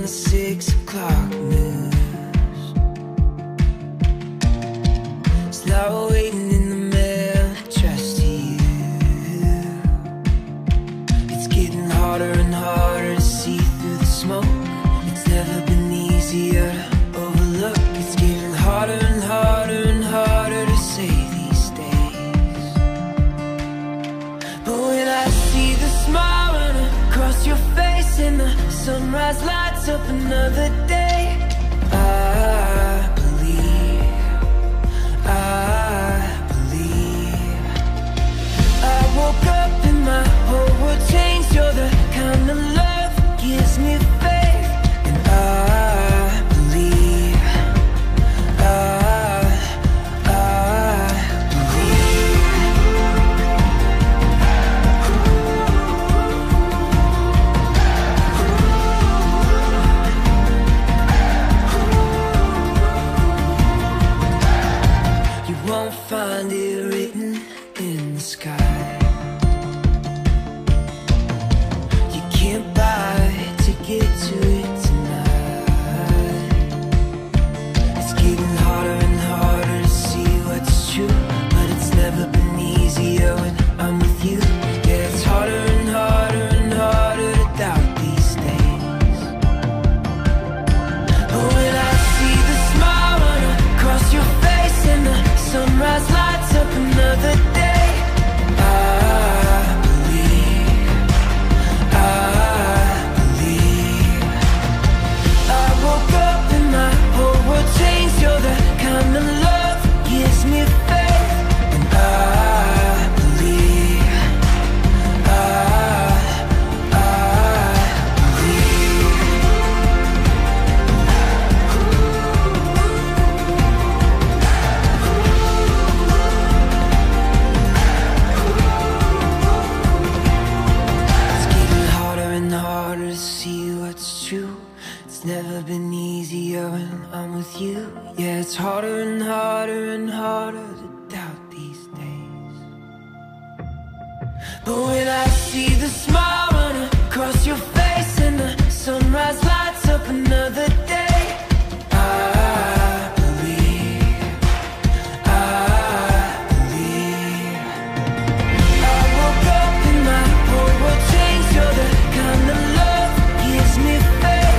on the 6 o'clock news. Slow waiting in the mail, I trust you. It's getting harder and harder to see through the smoke. It's never been easier to overlook. It's getting harder and harder and harder to say these days. But when I see the smile running across your face and the sunrise lights up another day, I believe I woke up and my whole world changed. You're the kind of love that gives me faith. And I believe. Find it written in the sky. You can't buy a ticket to it tonight. It's getting harder and harder to see what's true, but it's never been easier when I'm with you. Yeah, it's harder and harder and harder to doubt these days. But when I see the smile run across your face and the sunrise lights up another day, I believe. I woke up and my whole world changed. You're the kind of love that gives me faith. And I believe. It's never been easier when I'm with you. Yeah, it's harder and harder and harder to doubt these days. But when I see the smile run across your face and the sunrise lights up another day, I believe. I woke up and my whole world changed. You're the kind of love that gives me faith.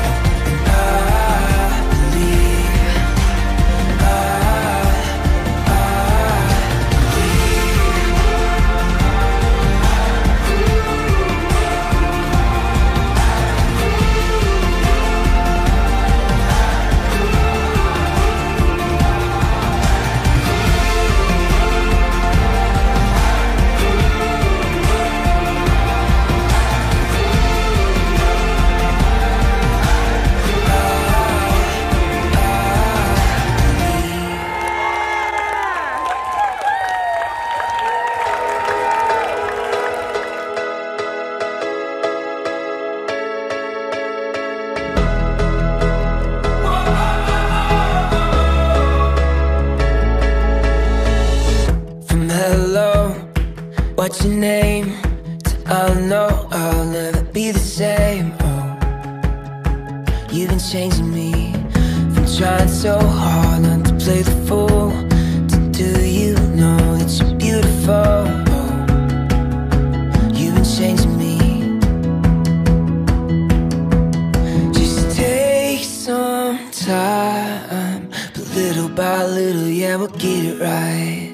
What's your name? I know I'll never be the same. Oh, you've been changing me, from trying so hard not to play the fool, to do you know that you're beautiful. Oh, you've been changing me. Just take some time, but little by little, yeah, we'll get it right.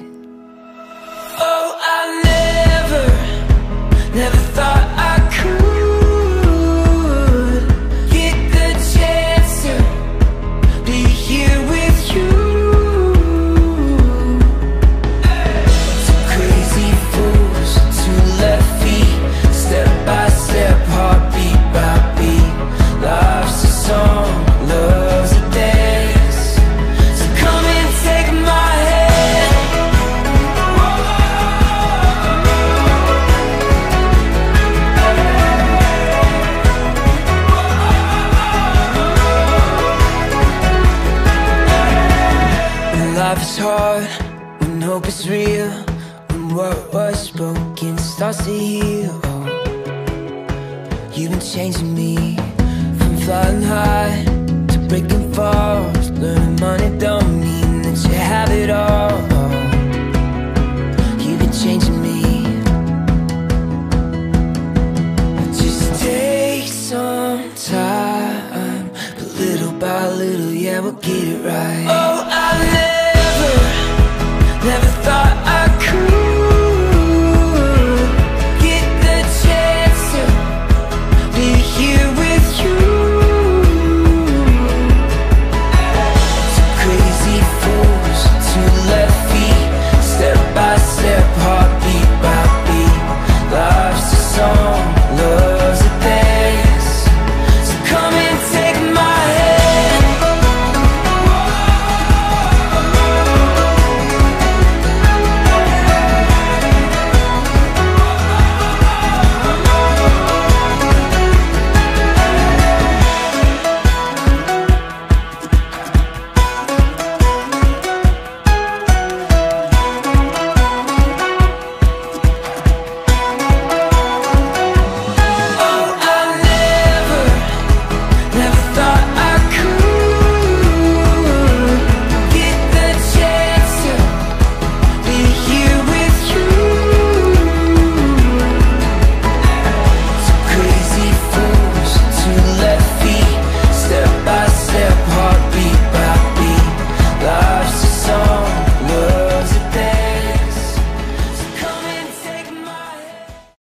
Never thought I could get the chance to be here with you. Two crazy fools, two left feet, step by step, heartbeat by beat. Life's a song, love's a dance, so come and take my hand. Life is hard, when hope is real, when what was spoken starts to heal. Oh, you've been changing me, from flying high to breaking falls. Learning money don't mean that you have it all. You've been changing me. Just take some time, but little by little, yeah, we'll get it right. Oh, I